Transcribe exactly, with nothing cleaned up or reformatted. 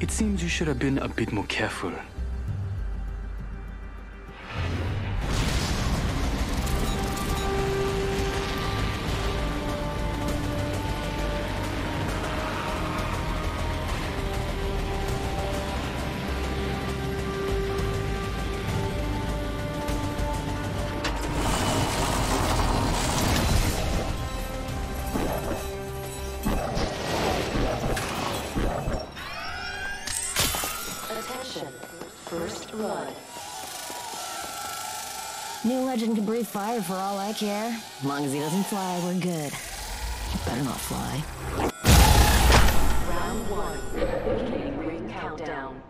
It seems you should have been a bit more careful. Legend can breathe fire for all I care. As long as he doesn't fly, we're good. He better not fly. Round one. Beginning ring countdown.